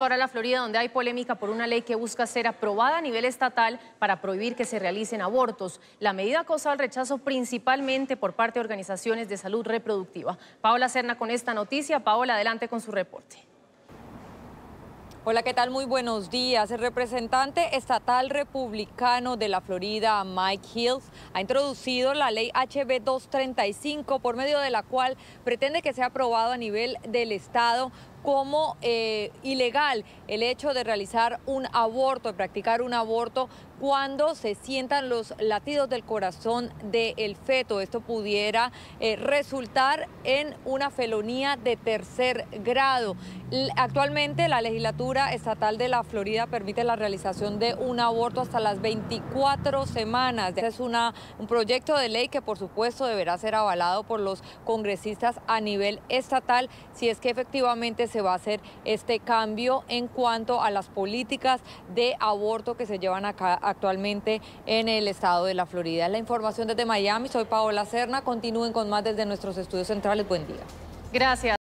Ahora la Florida, donde hay polémica por una ley que busca ser aprobada a nivel estatal para prohibir que se realicen abortos. La medida ha causado el rechazo principalmente por parte de organizaciones de salud reproductiva. Paola Serna con esta noticia. Paola, adelante con su reporte. Hola, ¿qué tal? Muy buenos días. El representante estatal republicano de la Florida, Mike Hills, ha introducido la ley HB 235, por medio de la cual pretende que sea aprobado a nivel del estado como ilegal el hecho de realizar un aborto, de practicar un aborto cuando se sientan los latidos del corazón del feto. Esto pudiera resultar en una felonía de tercer grado. Actualmente la legislatura estatal de la Florida permite la realización de un aborto hasta las 24 semanas. Este es un proyecto de ley que por supuesto deberá ser avalado por los congresistas a nivel estatal si es que efectivamente se va a hacer este cambio en cuanto a las políticas de aborto que se llevan acá actualmente en el estado de la Florida. La información desde Miami, soy Paola Serna, continúen con más desde nuestros estudios centrales, buen día. Gracias.